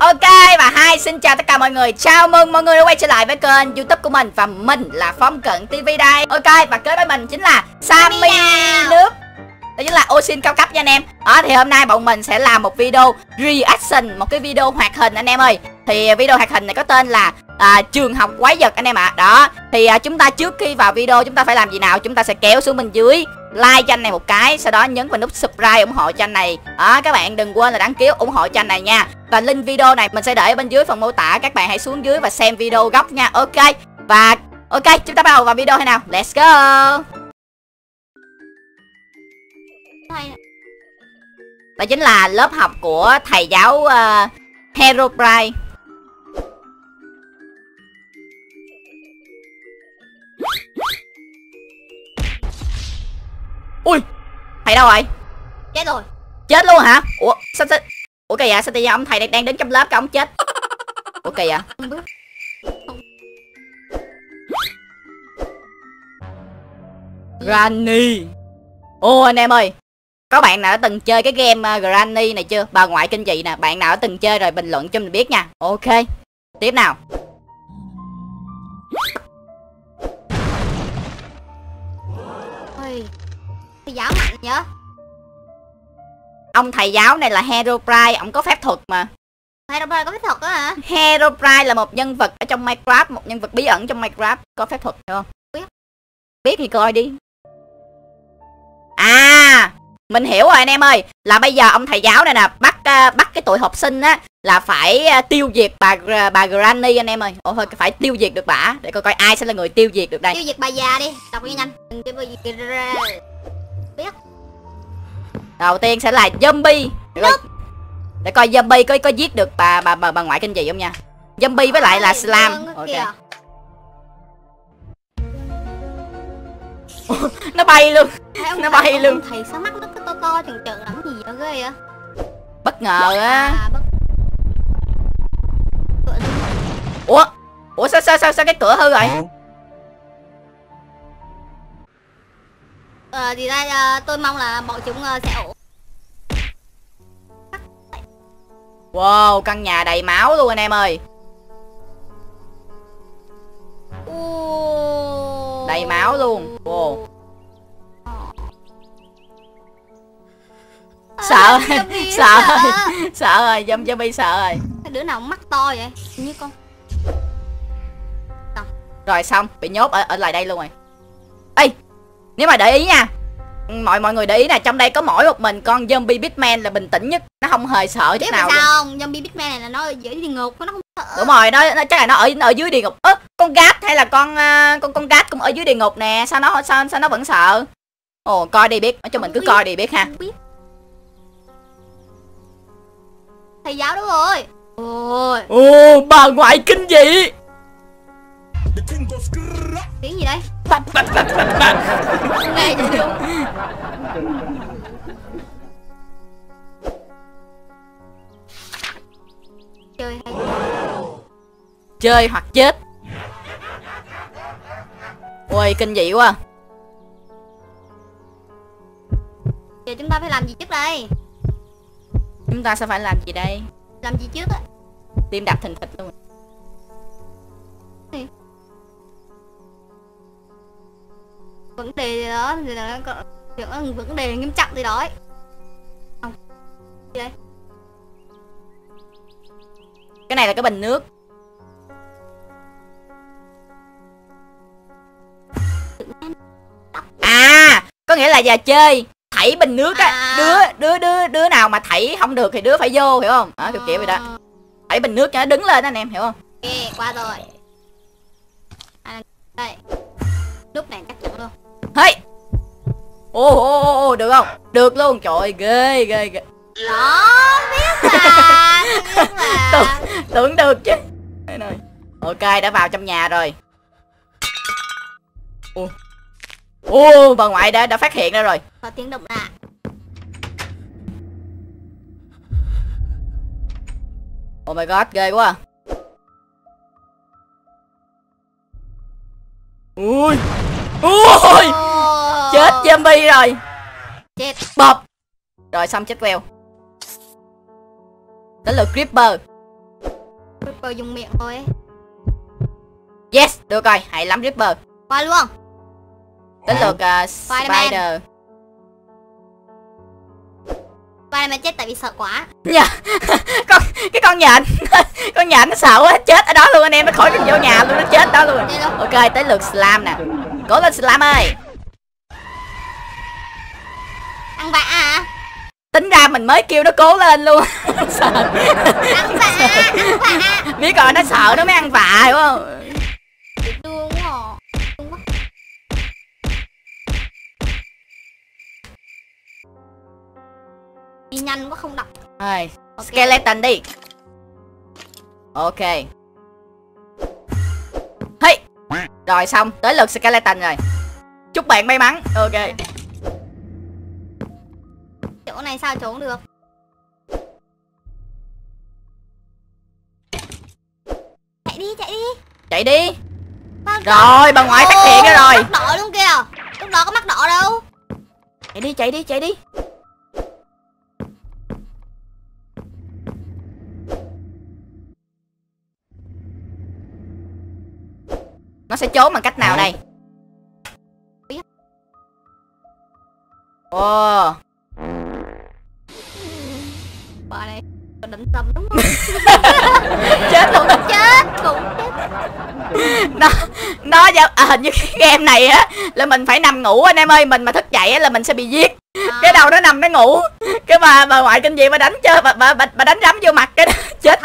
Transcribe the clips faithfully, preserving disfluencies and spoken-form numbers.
Ok và hai xin chào tất cả mọi người. Chào mừng mọi người đã quay trở lại với kênh YouTube của mình. Và mình là Phong Cận ti vi đây. Ok và kế bên mình chính là Sammy Nước. Đó chính là ô xin cao cấp nha anh em. Đó thì hôm nay bọn mình sẽ làm một video reaction, một cái video hoạt hình anh em ơi. Thì video hoạt hình này có tên là à, trường học quái vật anh em ạ. à. Đó thì à, chúng ta trước khi vào video chúng ta phải làm gì nào? Chúng ta sẽ kéo xuống bên dưới, like cho anh này một cái, sau đó nhấn vào nút subscribe ủng hộ cho anh này. Đó, các bạn đừng quên là đăng ký ủng hộ cho anh này nha. Và link video này mình sẽ để ở bên dưới phần mô tả, các bạn hãy xuống dưới và xem video gốc nha. Ok và ok chúng ta bắt đầu vào video hay nào, let's go. Đó chính là lớp học của thầy giáo uh, Herobrine. Ui, thầy đâu rồi? Chết rồi. Chết luôn hả? Ủa sao sao? Ủa kìa, sao tự nhiên ông thầy đang đứng trong lớp cả ông chết? Ủa kìa. Granny. Ô anh em ơi, có bạn nào đã từng chơi cái game Granny này chưa? Bà ngoại kinh dị nè, bạn nào đã từng chơi rồi bình luận cho mình biết nha. Ok, tiếp nào. Ôi, thầy giáo mạnh nhớ. Ông thầy giáo này là Herobrine, ông có phép thuật mà. Herobrine có phép thuật đó hả? Herobrine là một nhân vật ở trong Minecraft, một nhân vật bí ẩn trong Minecraft có phép thuật, hiểu không? Biết. Biết thì coi đi. À, mình hiểu rồi anh em ơi, là bây giờ ông thầy giáo này nè bắt bắt cái tụi học sinh á là phải tiêu diệt bà bà Granny anh em ơi. Ồ thôi, phải tiêu diệt được bả, để coi coi ai sẽ là người tiêu diệt được đây. Tiêu diệt bà già đi, đọc cho nhanh. Biết. Đầu tiên sẽ là zombie. Để coi, để coi zombie có có giết được bà bà bà, bà ngoại kinh dị không nha. Zombie với lại là slime. Ok. Nó bay luôn. Ông nó thầy, bay ông luôn. Thầy sao mắt nó cứ to to chừng chừng làm gì vậy ghê vậy? Bất ngờ á. À, bất... Ủa, ủa sao sao sao sao cái cửa hư rồi? Ờ thì ra tôi mong là bọn chúng sẽ ổn. Wow, căn nhà đầy máu luôn anh em ơi. Oh. Đầy máu luôn. Wow. Sợ ơi, sợ ơi, sợ rồi, zombie sợ rồi. Cái đứa nào mắt to vậy? Như con. Xong. Rồi xong, bị nhốt ở ở lại đây luôn rồi. Ê, nếu mà để ý nha, mọi mọi người để ý nè, trong đây có mỗi một mình con zombie Bitman là bình tĩnh nhất, nó không hề sợ chút nào. Biết sao không? Zombie Bitman này là nó ở dưới địa ngục, nó không sợ. Đúng rồi, nó, nó chắc là nó ở ở dưới địa ngục. Ơ, à, con Gat hay là con con con Gat cũng ở dưới địa ngục nè, sao nó sao sao nó vẫn sợ? Ồ, coi đi biết, cho mình cứ coi đi biết ha. Thầy giáo đúng rồi. Ôi. Ồ, bà ngoại kinh dị. Tiếng gì đây? Bạch bạch bạch bạch bạch. Nghe gì luôn. Chơi hay chơi hoặc chết. Ôi kinh dị quá. Giờ chúng ta phải làm gì trước đây? Chúng ta sẽ phải làm gì đây? Làm gì trước á? Tim đập thình thịch luôn. Gì? Vấn đề đó thì là những vấn đề nghiêm trọng gì đó ấy. Không. Gì đây? Cái này là cái bình nước. À, có nghĩa là giờ chơi thảy bình nước á, à. đứa đứa đứa đứa nào mà thảy không được thì đứa phải vô, hiểu không? Đó, kiểu à. kiểu vậy đó. Thảy bình nước cho nó đứng lên đó anh em, hiểu không? Ok, qua rồi. À, đây. Lúc này chắc chắn luôn. Hey. Ô ô ô được không? Được luôn. Trời ơi, ghê ghê ghê. Đó, biết là biết là tưởng, tưởng được chứ. Ok, đã vào trong nhà rồi. Ô. Ô, bà ngoại đã đã phát hiện ra rồi. Có tiếng động lạ. Oh my god, ghê quá. Ui. Ôi. Oh. Chết zombie rồi. Chết bập. Rồi xong chết queo. Đó là creeper. Creeper dùng miệng rồi. Yes, được rồi, hãy lắm Creeper. Qua luôn. Đến lượt uh, Spider. Spiderman chết tại vì sợ quá. Dạ. Con, cái con nhện, con nhện nó sợ quá, chết ở đó luôn anh em, nó khỏi được vô nhà luôn, nó chết đó luôn. Ok, tới lượt Slime nè. Cố lên Slime ơi. Ăn vạ à? Tính ra mình mới kêu nó cố lên luôn. Sợ. Ăn vạ, ăn vạ. Biết rồi, nó sợ nó mới ăn vạ đúng không? Đúng rồi. Đi nhanh quá không đọc. Rồi, okay. Skeleton đi. Ok. Hey. Rồi xong, tới lượt Skeleton rồi. Chúc bạn may mắn. Ok. Chỗ này sao trốn được? Chạy đi, chạy đi. Chạy đi. Bao rồi, bà ngoại phát hiện ra rồi. Mắc đỏ luôn kìa. Lúc đó có mắc đỏ đâu. Chạy đi, chạy đi, chạy đi. Nó sẽ trốn bằng cách nào đây? Ồ. Bà này định tâm đúng không? Chết luôn, chết cũng chết. Nó nó à, hình như cái game này á là mình phải nằm ngủ anh em ơi, mình mà thức dậy á là mình sẽ bị giết. À. Cái đầu nó nằm nó ngủ. Cái bà bà ngoại kinh dị mà đánh chơi bà bà bà đánh rắm vô mặt cái chết.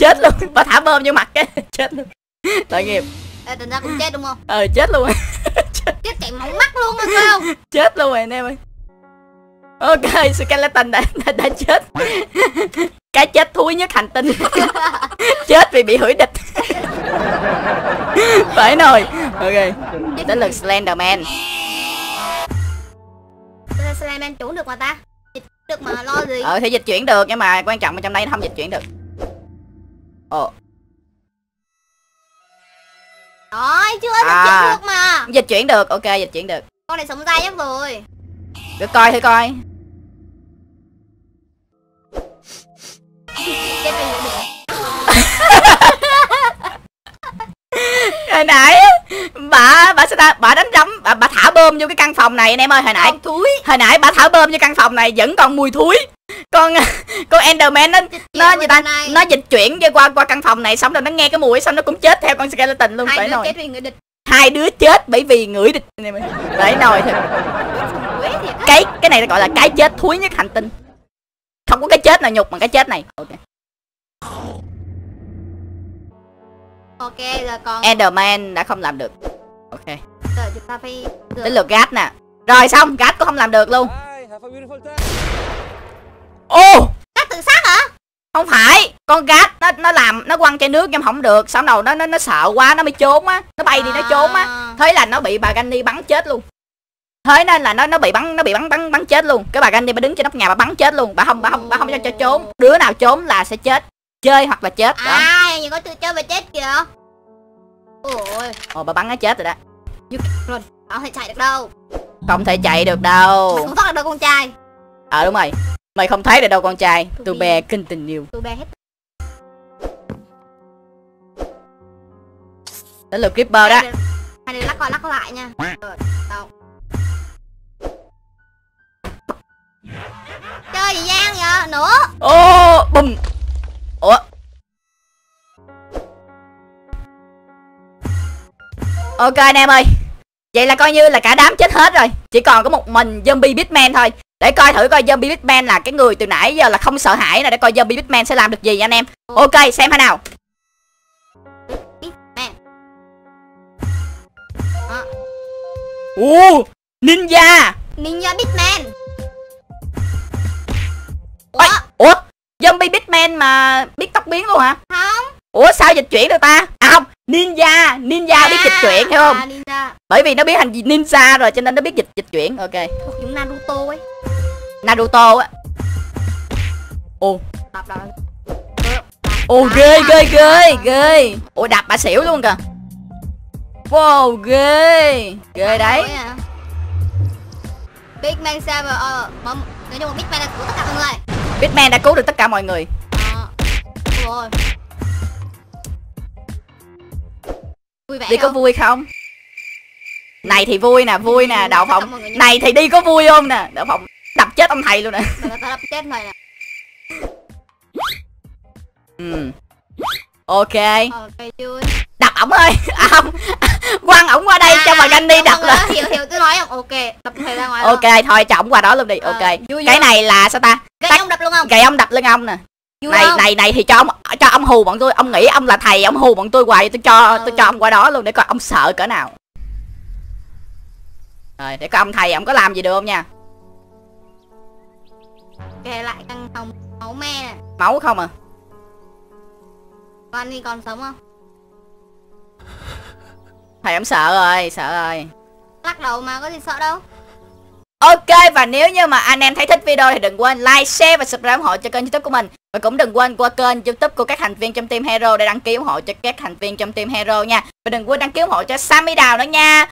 Chết luôn, bà thả bom vô mặt cái chết luôn. Tội nghiệp. Ê, tình ra cũng chết đúng không? Ờ chết luôn. Chết. Chết chạy mỏng mắt luôn rồi sao? Chết luôn rồi anh em ơi. Ok, Skeleton đã, đã, đã chết. Cái chết thúi nhất hành tinh. Chết vì bị hủy địch. Phải rồi. Ok. Tới lượt Slenderman. Slenderman chủ được mà ta. Dịch được mà lo gì. Ờ thì dịch chuyển được, nhưng mà quan trọng là trong đây nó không dịch chuyển được. Ồ. Rồi, chưa dịch à, chuyển được mà. Dịch chuyển được, ok, dịch chuyển được. Con này sống dai lắm rồi. Được coi thử coi. Hồi nãy bà bà sao bà đánh rắm, bà, bà thả bơm vô cái căn phòng này anh em ơi, hồi nãy thúi. Hồi nãy bà thả bơm vô căn phòng này vẫn còn mùi thúi. Con con Enderman nó nó gì ta, nó dịch chuyển qua qua căn phòng này xong rồi nó nghe cái mùi xong nó cũng chết theo con Skeleton luôn. Hai đứa nồi. Chết vì ngửi địch. Hai đứa chết bởi vì ngửi địch anh em ơi. Phải nồi thiệt. Cái cái này gọi là cái chết thúi nhất hành tinh. Không có cái chết nào nhục bằng cái chết này. Ok. Ok giờ còn Enderman đã không làm được. Ok. Giờ chúng ta phải tới lượt Gat nè. Rồi xong, Gat cũng không làm được luôn. Ô! Oh. Gat tự sát hả? Không phải, con Gat nó nó làm nó quăng chai nước em không được, sau đầu nó nó nó sợ quá nó mới trốn á, nó bay à. Đi nó trốn á. Thế là nó bị bà Granny bắn chết luôn. Thế nên là nó nó bị bắn nó bị bắn bắn bắn chết luôn. Cái bà Granny bà đứng trên nóc nhà bà bắn chết luôn. Bà không bà không bà không cho, cho trốn. Đứa nào trốn là sẽ chết. Chơi hoặc là chết. Đó. À, nhưng có tự chơi mà chết kìa. Ôi. Ồ bà bắn nó chết rồi đó. Dứt luôn. Không thể chạy được đâu. Không thể chạy được đâu. Mày không thoát được đâu con trai. Ờ à, đúng rồi. Mày không thấy được đâu con trai. Tôi bè kinh tình nhiều. Tôi bè hết. Tới lượt Creeper đó. Hai đứa lắc coi lắc lại nha. Rồi, đâu. Chơi gì gian vậy? Nữa. Ô, bùm. Ủa. Ok anh em ơi. Vậy là coi như là cả đám chết hết rồi. Chỉ còn có một mình Zombie Bitman thôi. Để coi thử coi Zombie Bitman là cái người từ nãy giờ là không sợ hãi nè. Để coi Zombie Bitman sẽ làm được gì nha anh em. Ok xem thế nào. Ồ, Ninja Ninja Bitman. Ủa? Ủa? Zombie Bitman mà biết tóc biến luôn hả? Không. Ủa sao dịch chuyển được ta? À không, Ninja, Ninja à, biết dịch chuyển hiểu không? À, Ninja. Bởi vì nó biến thành Ninja rồi cho nên nó biết dịch dịch chuyển. Ok. Thuộc những Naruto ấy. Naruto á. Ồ. Đập rồi. Ồ ghê ghê ghê ghê. Ủa đập bà xỉu luôn kìa. Wow ghê. Ghê đấy. Bitman server ờ nói chung là Bitman đã cứu tất cả mọi người. Bitman đã cứu được tất cả mọi người. Ờ. Rồi. Vui vẻ đi không? Có vui không? Này thì vui nè, vui nè, Đào Phong. Này thì đi có vui không nè, Đào Phong đập chết ông thầy luôn nè. Tao đập chết mày nè. Ừ. Ok. Ok vui. Đập ổng ơi. À không. Quăng ổng qua đây à, cho bà Granny đập là. Hiểu hiểu tôi nói không? Ok, đập thầy ra ngoài. Ok, luôn. Thôi cho ổng qua đó luôn đi. Ok. À, vui, cái vui. Này là sao ta? Cái ông đập luôn không? Cái ông đập lưng ông nè. Vui này không? Này này thì cho ông cho ông hù bọn tôi, ông nghĩ ông là thầy, ông hù bọn tôi hoài, tôi cho ừ. tôi cho ông qua đó luôn để coi ông sợ cỡ nào. Rồi để coi ông thầy ông có làm gì được không nha. Kể lại căn phòng máu me nè. Máu không à? Con đi còn sống không? Thầy ông sợ rồi, sợ rồi. Lắc đầu mà có gì sợ đâu. Ok, và nếu như mà anh em thấy thích video thì đừng quên like, share và subscribe ủng hộ cho kênh YouTube của mình. Và cũng đừng quên qua kênh YouTube của các thành viên trong team Hero để đăng ký ủng hộ cho các thành viên trong team Hero nha. Và đừng quên đăng ký ủng hộ cho Sammy Đào nữa nha.